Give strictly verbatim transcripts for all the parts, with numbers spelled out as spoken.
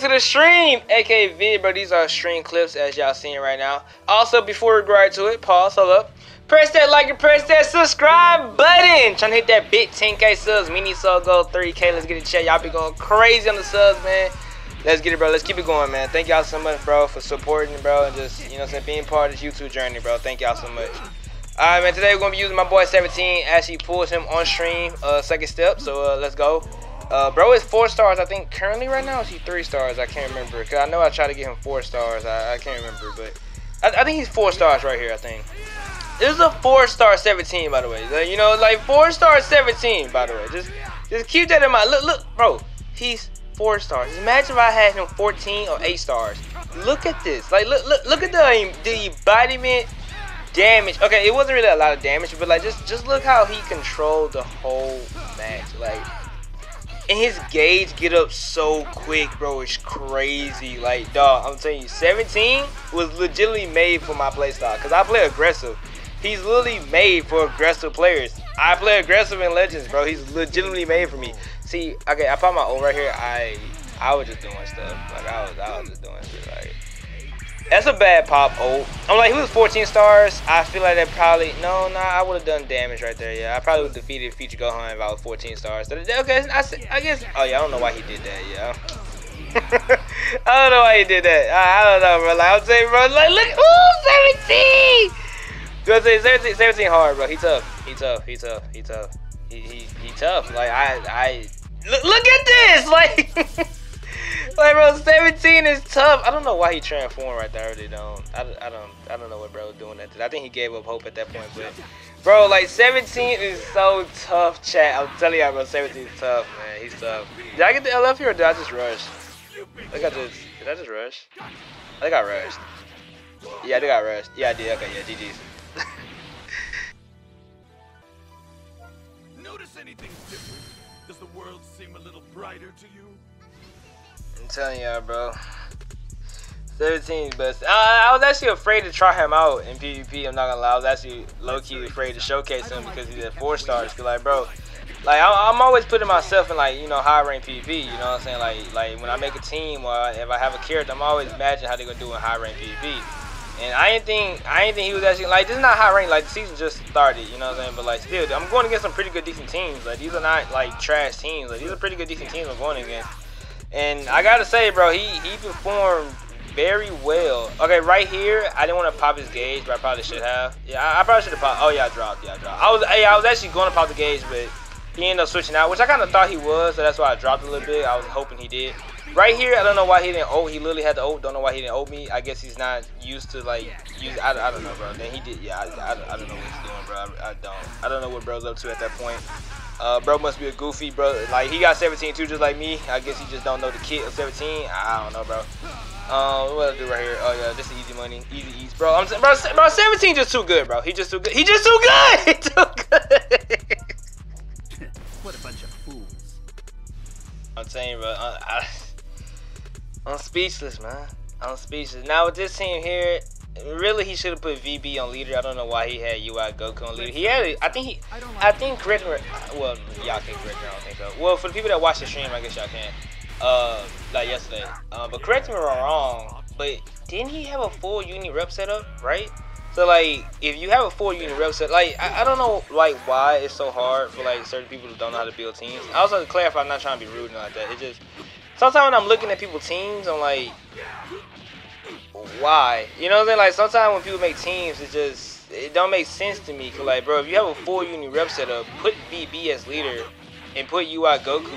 welcome to the stream, aka vid, bro. These are stream clips as y'all seeing right now. Also, before we go right to it, pause, hold up. Press that like and press that subscribe button. Trying to hit that big ten K subs, mini sub goal three K. Let's get it checked. Y'all be going crazy on the subs, man. Let's get it, bro. Let's keep it going, man. Thank y'all so much, bro, for supporting, bro, and just, you know what I'm saying, being part of this YouTube journey, bro. Thank y'all so much. Alright, man, today we're going to be using my boy seventeen as he pulls him on stream, uh, second step, so uh, let's go. Uh, bro is four stars, I think, currently right now, or is he three stars? I can't remember, because I know I tried to get him four stars, I, I can't remember, but I, I think he's four stars right here, I think. This is a four star seventeen, by the way. You know, like four star seventeen, by the way. Just just keep that in mind. Look, look, bro. He's four stars. Imagine if I had him fourteen or eight stars. Look at this. Like, look, look, look at the, the embodiment damage. Okay, it wasn't really a lot of damage, but like, just, just look how he controlled the whole match. Like, and his gauge get up so quick, bro. It's crazy. Like, dog, I'm telling you, seventeen was legitimately made for my playstyle, because I play aggressive. He's literally made for aggressive players. I play aggressive in Legends, bro. He's legitimately made for me. See, okay, I found my own right here. I I was just doing stuff. Like, I was, I was just doing shit. Like, that's a bad pop, old. I'm like, he was fourteen stars. I feel like that probably, no, nah, I would have done damage right there. Yeah, I probably would have defeated Future Gohan if I was fourteen stars. Okay, I, I guess, oh, yeah, I don't know why he did that, yeah. I don't know why he did that. I, I don't know, bro. Like, I'm saying, bro, like, look, ooh, seventeen! seventeen hard, bro. He tough. He tough. He tough. He tough. He he, he tough. Like I I look, look at this. Like like bro, seventeen is tough. I don't know why he transformed right there. I really don't. I, I don't I don't know what bro was doing that. I think he gave up hope at that point. But bro, like seventeen is so tough, chat. I'm telling y'all, bro. seventeen is tough, man. He's tough. Did I get the L F here or did I just rush? I think I just did I just rush? I think I rushed. Yeah, I think I rushed. Yeah, I did. Okay, yeah, G G's. Notice anything different? Does the world seem a little brighter to you? I'm telling y'all, bro. seventeen's best. Uh, I was actually afraid to try him out in P V P. I'm not gonna lie. I was actually low-key afraid to showcase him because he's at four stars. Cause like, bro, like I I'm always putting myself in like, you know, high rank P V P. You know what I'm saying? Like, like when I make a team or if I have a character, I'm always imagining how they're gonna do in high rank P V P. And I didn't think I didn't think he was actually like this is not high rank, like the season just started, you know what I'm saying? But like still I'm going against some pretty good decent teams. Like these are not like trash teams. Like these are pretty good decent teams I'm going against. And I gotta say, bro, he, he performed very well. Okay, right here, I didn't want to pop his gauge, but I probably should have. Yeah, I, I probably should have popped. Oh yeah, I dropped, yeah, I dropped. I was hey, I was actually going to pop the gauge, but he ended up switching out, which I kinda thought he was, so that's why I dropped a little bit. I was hoping he did. Right here, I don't know why he didn't ult. He literally had to ult. Don't know why he didn't ult me. I guess he's not used to, like, use. I, I don't know, bro. Then he did. Yeah, I, I, I don't know what he's doing, bro. I, I don't. I don't know what bro's up to at that point. Uh, bro must be a goofy, bro. Like, he got seventeen, too, just like me. I guess he just don't know the kit of seventeen. I don't know, bro. Um, what do I do right here? Oh, yeah, this is easy money. Easy ease, bro. I'm bro, bro, seventeen just too good, bro. He just too good. He just too good! He too good! What a bunch of fools. I'm saying, bro. I... I I'm speechless, man. I'm speechless. Now with this team here, really he should have put V B on leader. I don't know why he had U I Goku on leader. He had, a, I think he, I think correct me. Well, y'all can correct me. I don't think so. Well, for the people that watch the stream, I guess y'all can. Uh, like yesterday. Uh, but correct me if I'm wrong. But didn't he have a full unit rep setup, right? So like, if you have a full unit rep set, like I, I don't know, like why it's so hard for like certain people who don't know how to build teams. I also clarify, I'm not trying to be rude and like that. It just sometimes when I'm looking at people's teams, I'm like, why? You know what I'm saying? Like, sometimes when people make teams, it just, it don't make sense to me. Cause like, bro, if you have a full unit rep setup, put V B as leader and put U I Goku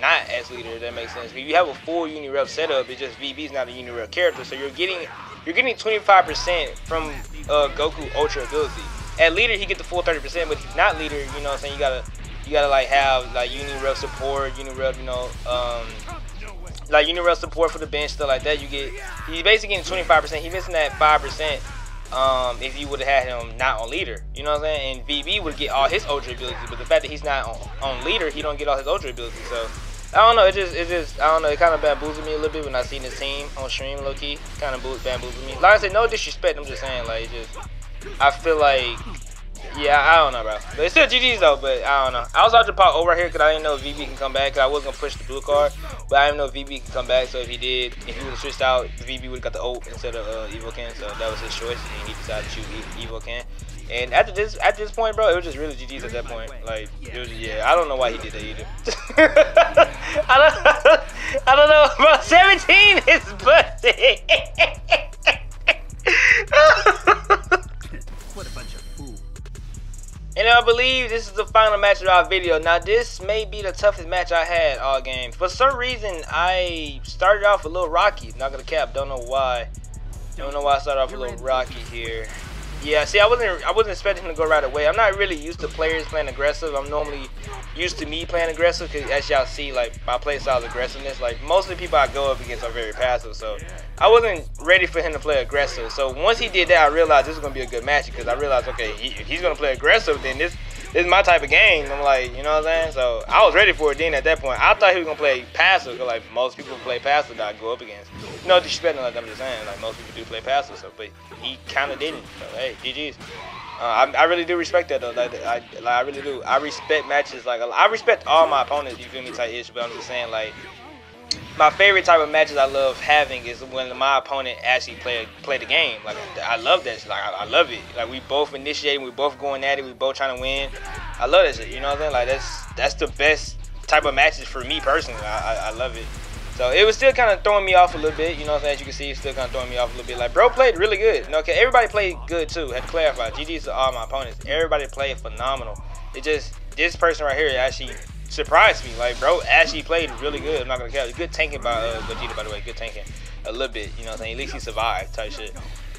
not as leader. That makes sense. But if you have a full unit rep setup, it's just V B's not a unit rep character. So you're getting, you're getting twenty-five percent from uh, Goku Ultra ability. At leader, he get the full thirty percent, but if he's not leader, you know what I'm saying? You gotta, you gotta like have like unit rep support, unit rep, you know, um, like unit support for the bench, stuff like that. You get, he's basically getting twenty-five percent. He's missing that five percent um, if you would have had him not on leader. You know what I'm saying? And V B would get all his ultra abilities, but the fact that he's not on, on leader, he don't get all his ultra abilities. So I don't know. It just, it just, I don't know. It kind of bamboozled me a little bit when I seen this team on stream, low key. Kind of bamboozled me. Like I said, no disrespect. I'm just saying, like, it just, I feel like Yeah, I don't know, bro. But it's still G G's though, but I don't know. I was about to pop over here because I didn't know if V B can come back. Cause I was going to push the blue card, but I didn't know if V B can come back. So if he did, if he would have switched out, V B would have got the ult instead of uh, Evil Can. So that was his choice, and he decided to choose Evil Can. And at this at this point, bro, it was just really G G's at that point. Like, it was, yeah, I don't know why he did that either. I, don't, I don't know, bro. seventeen is birthday. What a bunch of fools. And I believe this is the final match of our video. Now, this may be the toughest match I had all game. For some reason, I started off a little rocky. Not gonna cap. Don't know why. Don't know why I started off a little rocky here. Yeah, see, I wasn't I wasn't expecting him to go right away. I'm not really used to players playing aggressive. I'm normally used to me playing aggressive because, as y'all see, like, my play style's aggressiveness. Like, most of the people I go up against are very passive, so I wasn't ready for him to play aggressive. So once he did that, I realized this was going to be a good match because I realized, okay, he, if he's going to play aggressive, then this, this is my type of game. I'm like, you know what I'm saying? So I was ready for it then at that point. I thought he was going to play passive because, like, most people play passive that I go up against. No disrespect, like I'm just saying, like, most people do play passive, so, but he kind of didn't. So, hey, G G's. Uh, I, I really do respect that, though. Like, I, like, I really do. I respect matches. Like, I respect all my opponents, you feel me, type-ish, but I'm just saying, like, my favorite type of matches I love having is when my opponent actually play play the game. Like, I love that shit. Like, I, I love it. Like, we both initiating, we both going at it, we both trying to win. I love that shit, you know what I'm saying? Like, that's, that's the best type of matches for me personally. I, I, I love it. So it was still kind of throwing me off a little bit, you know what I'm saying? As you can see, it's still kind of throwing me off a little bit. Like, bro played really good. You know, okay, everybody played good too. Had to clarify, G G's to all my opponents. Everybody played phenomenal. It just, this person right here actually surprised me. Like, bro actually played really good. I'm not going to care. Good tanking by uh, Vegeta, by the way. Good tanking a little bit, you know what I'm saying? At least he survived type shit.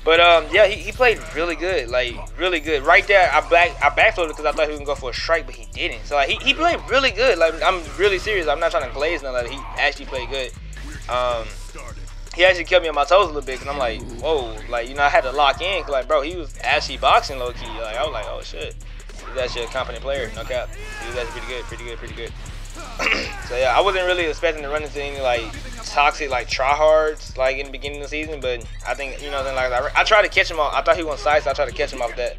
But, um, yeah, he, he played really good, like, really good. Right there, I black, I backflowed because I thought he was going to go for a strike, but he didn't. So, like, he, he played really good. Like, I'm really serious. I'm not trying to glaze nothing. Like, he actually played good. Um, he actually kept me on my toes a little bit because I'm like, whoa. Like, you know, I had to lock in because, like, bro, he was actually boxing low-key. Like, I was like, oh, shit. He's actually a competent player. No cap. He was actually pretty good, pretty good, pretty good. So, yeah, I wasn't really expecting to run into any, like, toxic, like, tryhards, like, in the beginning of the season, but I think, you know, then, like, I, I tried to catch him off. I thought he was on sides, so I tried to catch him off that.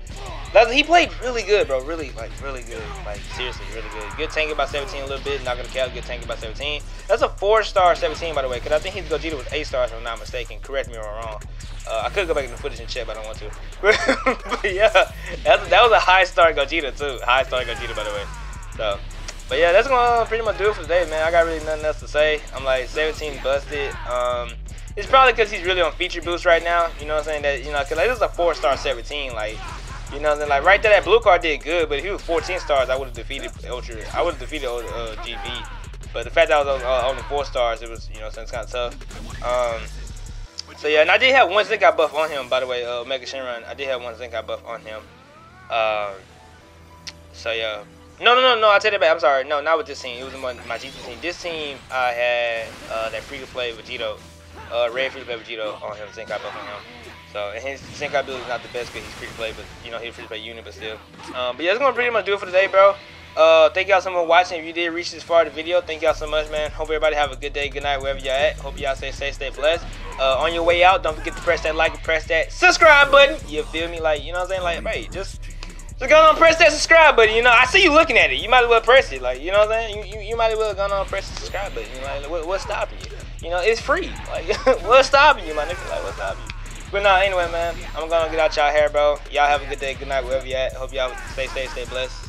That was, he played really good, bro. Really, like, really good. Like, seriously, really good. Good tanking by seventeen a little bit. Not going to count. Good tanking by seventeen. That's a four-star seventeen, by the way, because I think his Gogeta was eight stars, if I'm not mistaken. Correct me if I'm wrong. Uh, I could go back in the footage and check, but I don't want to. But, yeah, that, that was a high-star Gogeta, too. High-star Gogeta, by the way. So... But yeah, that's gonna pretty much do it for today, man. I got really nothing else to say. I'm like seventeen busted. Um, it's probably because he's really on feature boost right now. You know what I'm saying? That, you know, cause like this is a four-star seventeen. Like, you know what I'm saying? Like right there, that blue card did good. But if he was fourteen stars, I would have defeated Ultra. I would have defeated uh, G V. But the fact that I was uh, only four stars, it was, you know, it's kind of tough. Um, so yeah, and I did have one Zenkai buff on him, by the way. Uh, Omega Shenron. I did have one Zenkai buff on him. Um, so yeah. No, no, no, no, I take it back. I'm sorry. No, not with this team. It was my, my G T team. This team, I had uh, that free-to-play Vegito, uh, red free-to-play Vegito on him, Zenkai buff on him. So, and his Zenkai build is not the best because he's free-to-play, but, you know, he's free-to-play unit, but still. Um, but yeah, that's going to pretty much do it for today, bro. Uh, thank y'all so much for watching. If you did reach this far in the video, thank y'all so much, man. Hope everybody have a good day, good night, wherever y'all at. Hope y'all stay safe, stay blessed. Uh, on your way out, don't forget to press that like and press that subscribe button. You feel me? Like, you know what I'm saying? Like, hey, just... So go on and press that subscribe button, you know. I see you looking at it. You might as well press it. Like, you know what I'm saying? You, you, you might as well go on and press the subscribe button. You know, like, what, what's stopping you? You know, it's free. Like, what's stopping you, my nigga? Like, what's stopping you? But nah, anyway, man, I'm going to get out y'all hair, bro. Y'all have a good day, good night, wherever you at. Hope y'all stay safe, stay blessed.